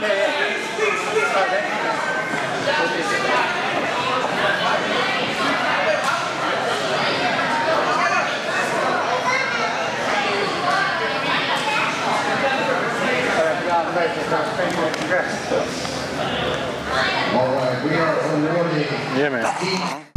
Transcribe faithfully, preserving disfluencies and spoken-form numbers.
All right, we are awarding. Yeah, man.